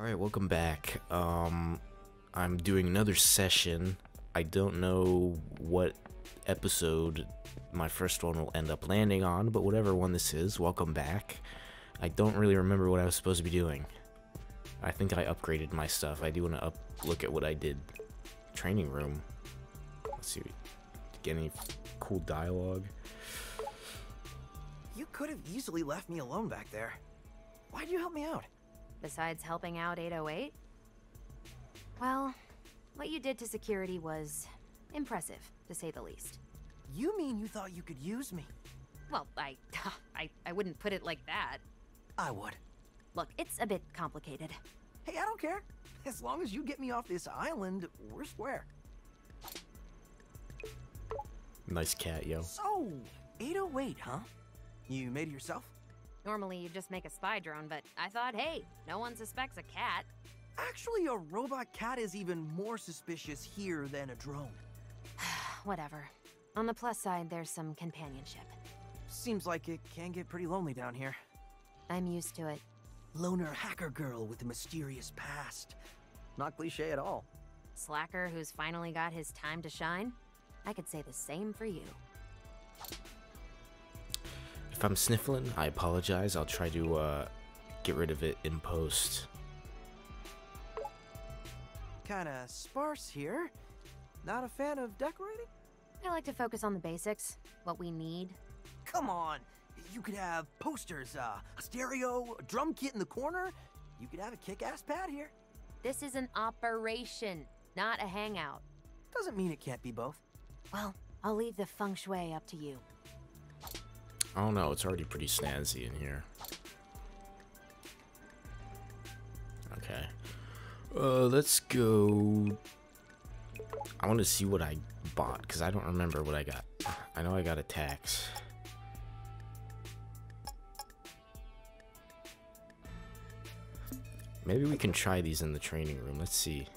Alright, welcome back. I'm doing another session. I don't know what episode my first one will end up landing on, but whatever one this is, welcome back. I don't really remember what I was supposed to be doing. I think I upgraded my stuff. I do want to look at what I did. Training room. Let's see. Get any cool dialogue? You could have easily left me alone back there. Why'd you help me out? Besides helping out 808? Well, what you did to security was impressive, to say the least. You mean you thought you could use me? Well, I wouldn't put it like that. I would. Look, it's a bit complicated. Hey, I don't care. As long as you get me off this island, we're square. Nice cat, yo. So, 808, huh? You made it yourself? Normally, you just make a spy drone, but I thought, hey, no one suspects a cat. Actually, a robot cat is even more suspicious here than a drone. Whatever. On the plus side, there's some companionship. Seems like it can get pretty lonely down here. I'm used to it. Loner hacker girl with a mysterious past. Not cliché at all. Slacker who's finally got his time to shine? I could say the same for you. If I'm sniffling, I apologize. I'll try to get rid of it in post. Kinda sparse here. Not a fan of decorating? I like to focus on the basics, what we need. Come on! You could have posters, a stereo, a drum kit in the corner. You could have a kick-ass pad here. This is an operation, not a hangout. Doesn't mean it can't be both. Well, I'll leave the feng shui up to you. I don't know, it's already pretty snazzy in here. Okay. Let's go... I want to see what I bought, because I don't remember what I got. I know I got a tax. Maybe we can try these in the training room. Let's see.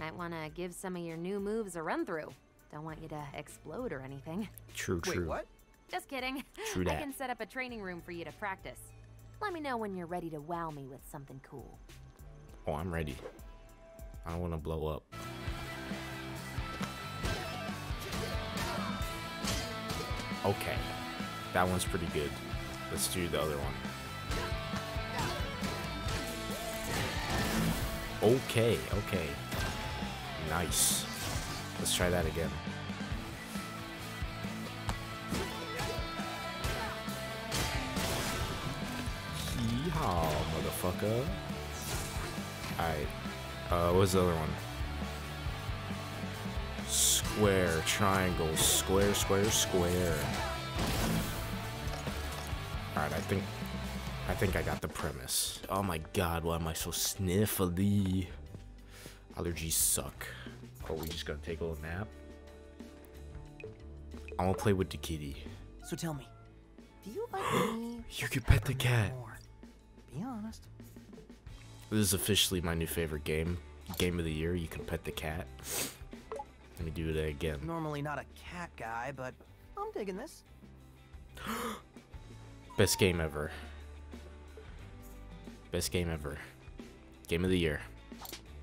Might want to give some of your new moves a run-through. Don't want you to explode or anything. True, true. Wait, what? Just kidding. True that. I can set up a training room for you to practice. Let me know when you're ready to wow me with something cool. Oh, I'm ready. I don't want to blow up. Okay. That one's pretty good. Let's do the other one. Okay, okay. Nice. Let's try that again. Yeehaw, motherfucker. Alright. What was the other one? Square, triangle, square, square, square. Alright, I think I got the premise. Oh my god, why am I so sniffly? Allergies suck. Oh, we just gotta take a little nap. I'm gonna play with the kitty. So tell me, do you like me? You could pet the cat. More? Be honest. This is officially my new favorite game. Game of the year, you can pet the cat. Let me do that again. Normally not a cat guy, but I'm digging this. Best game ever. Best game ever. Game of the year.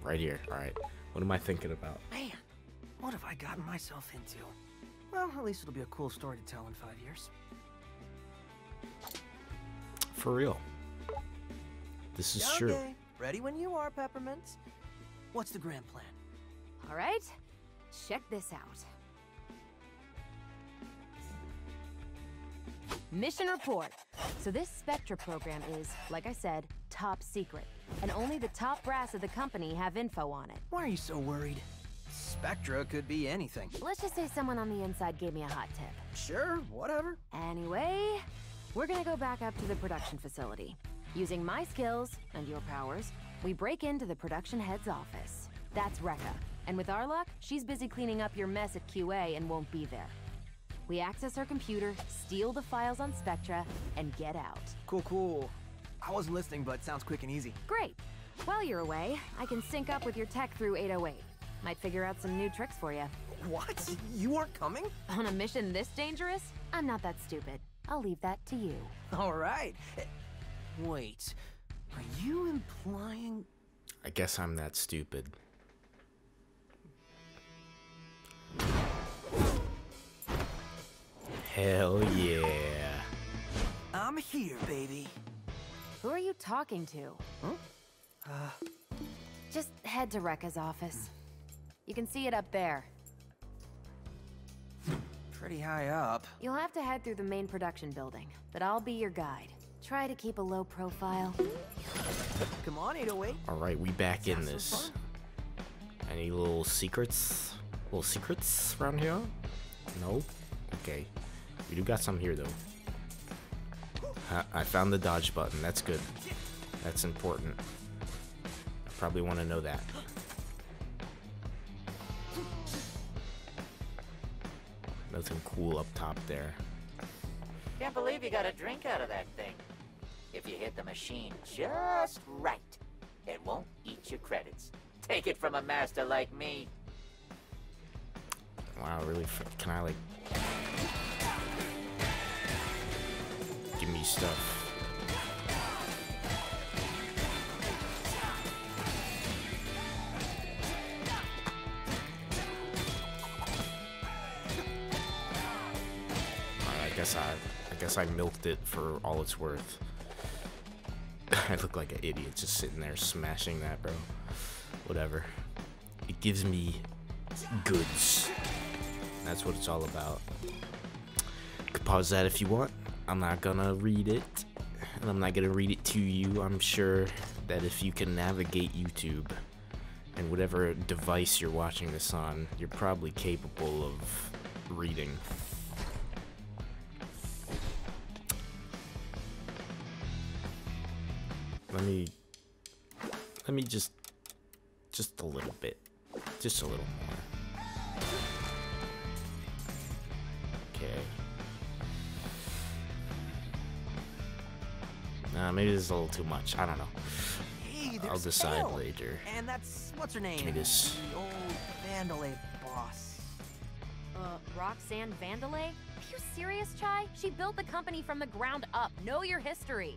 Right here. Alright. What am I thinking about? Man, what have I gotten myself into? Well, at least it'll be a cool story to tell in 5 years. For real. This is true. Okay. Ready when you are, Peppermint. What's the grand plan? Alright. Check this out. Mission report. So this Spectra program is, like I said, top secret, and only the top brass of the company have info on it. Why are you so worried? Spectra could be anything. Let's just say someone on the inside gave me a hot tip. Sure, whatever. Anyway, we're gonna go back up to the production facility. Using my skills and your powers, we break into the production head's office. That's Rekka, and with our luck, she's busy cleaning up your mess at QA and won't be there. We access her computer, steal the files on Spectra, and get out. Cool, cool. I wasn't listening, but sounds quick and easy. Great. While you're away, I can sync up with your tech through 808. Might figure out some new tricks for you. What? You aren't coming? On a mission this dangerous? I'm not that stupid. I'll leave that to you. All right. Wait. Are you implying? I guess I'm that stupid. Hell yeah. I'm here, baby. Who are you talking to? Huh? Just head to Rekka's office. You can see it up there. Pretty high up. You'll have to head through the main production building, but I'll be your guide. Try to keep a low profile. Come on, 808. All right, we back in this. Any little secrets? Little secrets around here? No? Okay. We do got some here, though. I found the dodge button. That's good. That's important. I probably want to know that. Nothing cool up top there. Can't believe you got a drink out of that thing. If you hit the machine just right, it won't eat your credits. Take it from a master like me. Wow, really? Can I, like... Give me stuff. I guess I milked it for all it's worth. I look like an idiot just sitting there smashing that, bro. Whatever. It gives me goods. That's what it's all about. You can pause that if you want. I'm not gonna read it. And I'm not gonna read it to you. I'm sure that if you can navigate YouTube and whatever device you're watching this on, you're probably capable of reading. Let me just a little bit, just a little more. Okay. Nah, maybe this is a little too much. I don't know. Hey, I'll decide later. And that's what's her name? Give me this. The old Vandelay boss. Roxanne Vandelay? Are you serious, Chai? She built the company from the ground up. Know your history.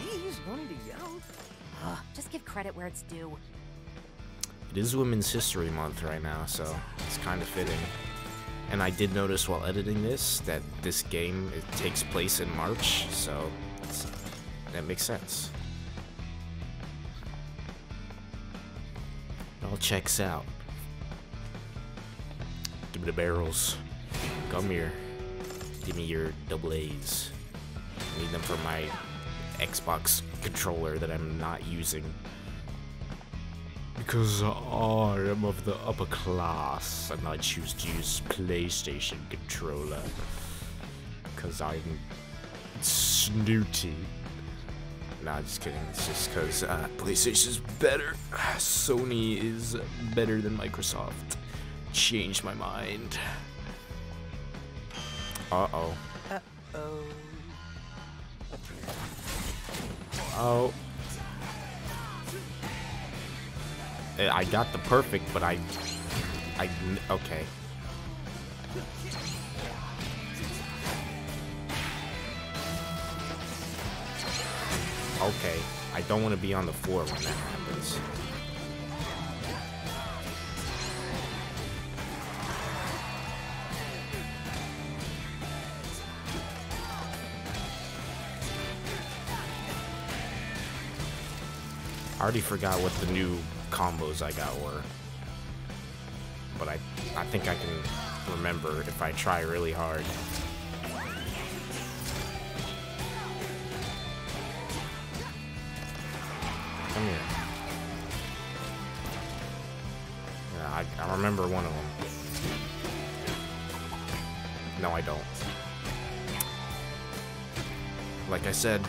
He's wanting to yell. Just give credit where it's due. It is Women's History Month right now, so it's kind of fitting. And I did notice while editing this that this game, it takes place in March, so that makes sense. It all checks out. Give me the barrels. Come here. Give me your double A's. I need them for my Xbox controller that I'm not using because I am of the upper class and I choose to use PlayStation controller because I'm snooty. Nah, just kidding. It's just because PlayStation's better. Sony is better than Microsoft. Changed my mind. Uh-oh. Uh-oh. Oh. I got the perfect, but I okay. Okay. I don't want to be on the floor when that happens. I already forgot what the new combos I got were, but I think I can remember if I try really hard. Come here. Yeah, I remember one of them. No, I don't. Like I said,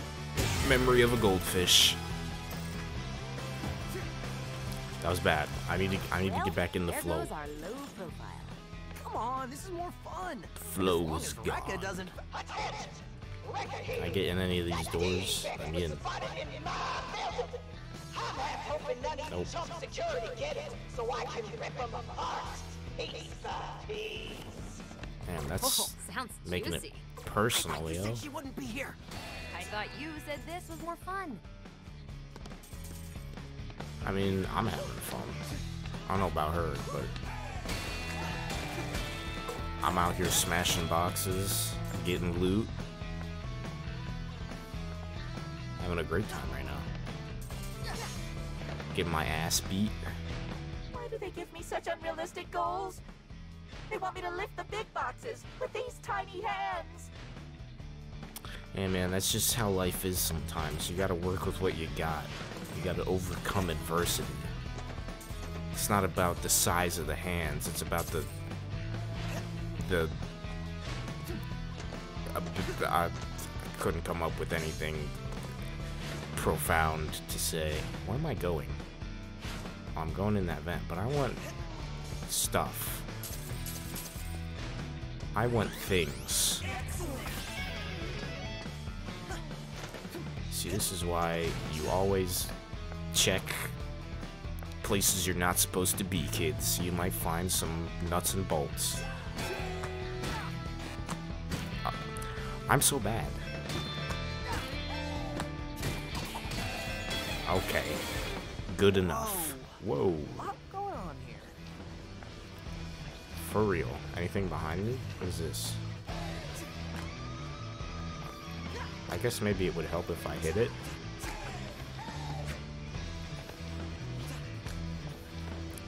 memory of a goldfish. That was bad. I need to get back in the flow. Come on, this is more fun. Flow was gone. Can I get in any of these doors? Let me in. Nope. Man, that's making it personal, yo. I thought you said this was more fun. I mean, I'm having fun. I don't know about her, but I'm out here smashing boxes, getting loot. Having a great time right now. Getting my ass beat. Why do they give me such unrealistic goals? They want me to lift the big boxes with these tiny hands. Hey man, that's just how life is sometimes. You gotta work with what you got. You gotta overcome adversity. It's not about the size of the hands, it's about I couldn't come up with anything profound to say. Where am I going? Oh, I'm going in that vent, but I want stuff. I want things. See, this is why you always check places you're not supposed to be, kids. You might find some nuts and bolts. I'm so bad. Okay. Good enough. Whoa. What's going on here? For real. Anything behind me? What is this? I guess maybe it would help if I hit it.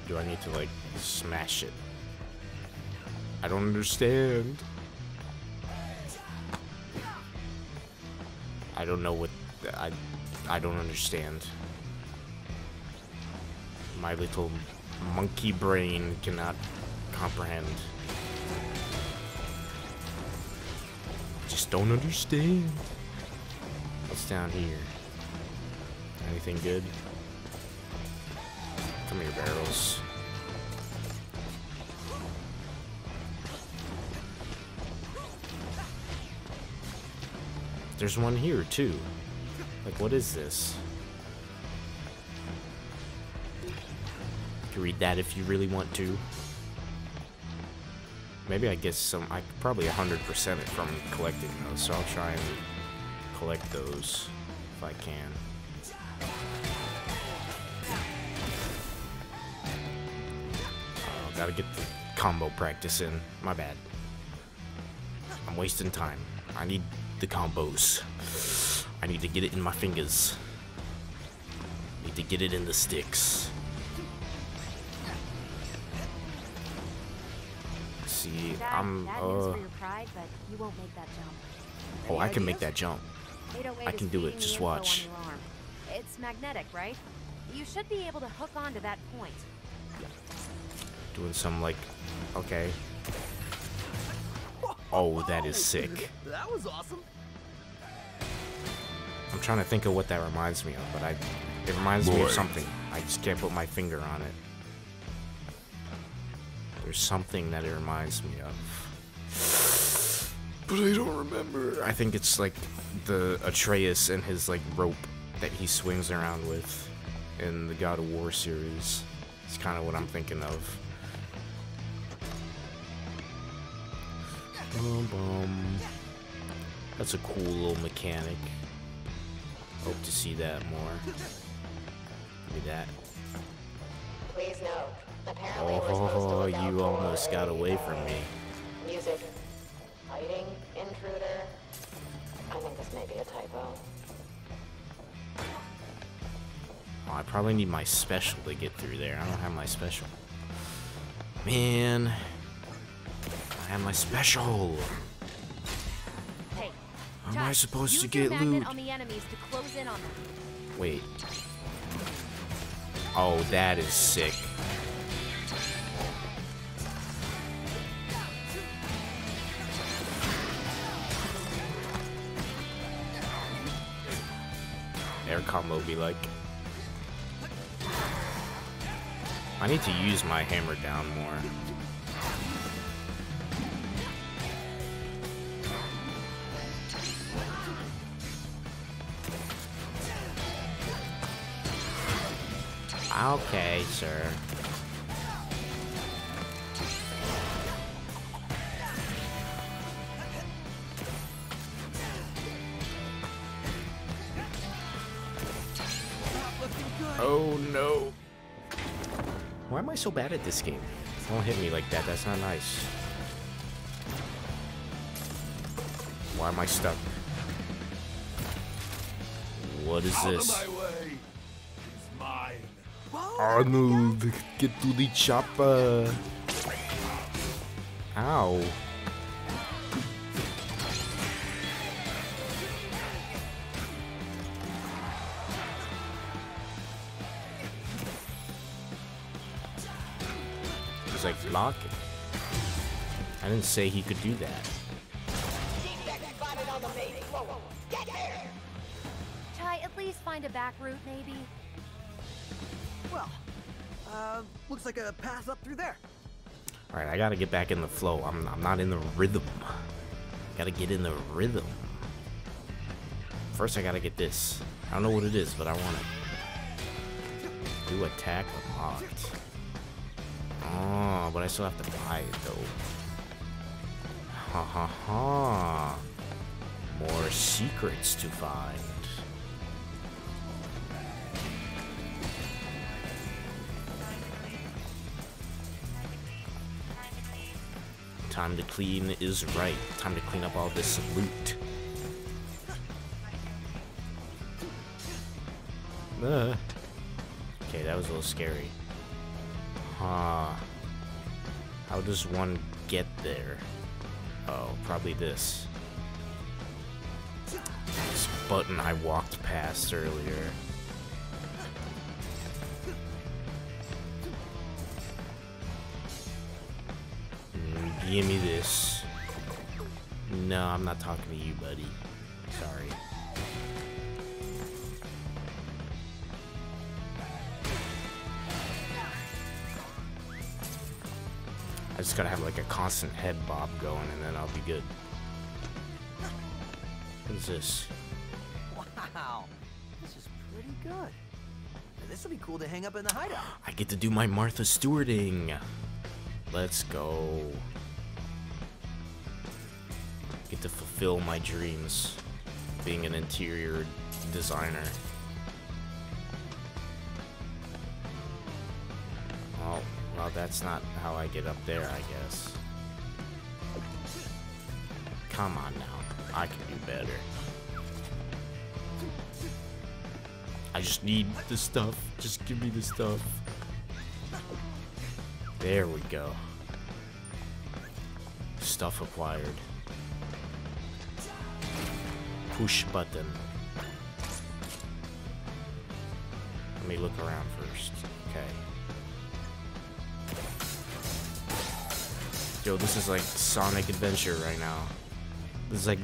Do I need to, like, smash it? I don't understand. I don't know what... I don't understand. My little monkey brain cannot comprehend. Just don't understand. What's down here? Anything good? Come here, barrels. There's one here, too. Like, what is this? You can read that if you really want to. Maybe I get some... I could probably 100% it from collecting those, so I'll try and collect those if I can. Gotta get the combo practice in. My bad. I'm wasting time. I need the combos. I need to get it in my fingers. Need to get it in the sticks. See, I'm oh, I can make that jump. I can do it. Just watch. It's magnetic, right? You should be able to hook onto that point. Doing some like, okay. Oh, that is sick. That was awesome. I'm trying to think of what that reminds me of, but it reminds me of something. I just can't put my finger on it. There's something that it reminds me of, but I don't remember. I think it's like the Atreus and his like rope that he swings around with in the God of War series. It's kind of what I'm thinking of. Boom, boom. That's a cool little mechanic. Hope to see that more. Look at that. Please know. Apparently we're supposed to you almost got away from me. Music. Lighting. Intruder. I think this may be a typo. Oh, I probably need my special to get through there. I don't have my special. Man. I have my special. Hey, Josh, am I supposed to get loot? On the enemies to close in on them. Wait. Oh, that is sick. Air combo be like. I need to use my hammer down more. Okay, sir. Not looking good. Oh no. Why am I so bad at this game? Don't hit me like that, that's not nice. Why am I stuck? What is this? Out of my way. It's mine. Arnold, get to the chopper. Ow. He's like blocking. I didn't say he could do that. Please find a back route, maybe. Well, looks like a path up through there. All right, I gotta get back in the flow. I'm not in the rhythm. Gotta get in the rhythm. First, I gotta get this. I don't know what it is, but I want it. Do attack a lot. Oh, but I still have to buy it though. Ha ha ha! More secrets to find. Time to clean is right. Time to clean up all this loot. Okay, that was a little scary. Huh. How does one get there? Oh, probably this. This button I walked past earlier. Give me this. No, I'm not talking to you, buddy. Sorry. I just gotta have like a constant head bob going and then I'll be good. What is this? Wow. This is pretty good. Now, this would be cool to hang up in the hideout. I get to do my Martha Stewarting. Let's go. Get to fulfill my dreams, being an interior designer. Oh, well, that's not how I get up there, I guess. Come on now, I can do better. I just need the stuff, just give me the stuff. There we go. Stuff acquired. Push button. Let me look around first. Okay. Yo, this is like Sonic Adventure right now. This is like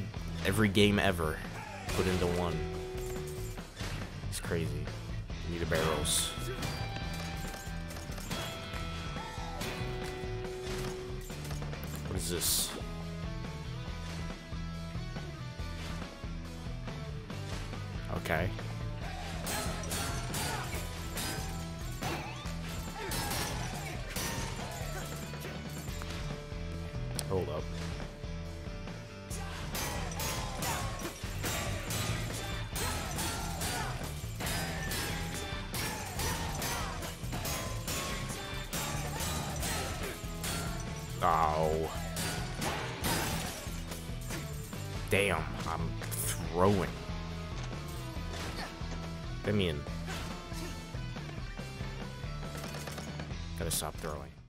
every game ever put into one. It's crazy. You need the barrels. What is this? Okay. Hold up. Oh. Damn, I'm throwing. Let me in. Gotta stop throwing.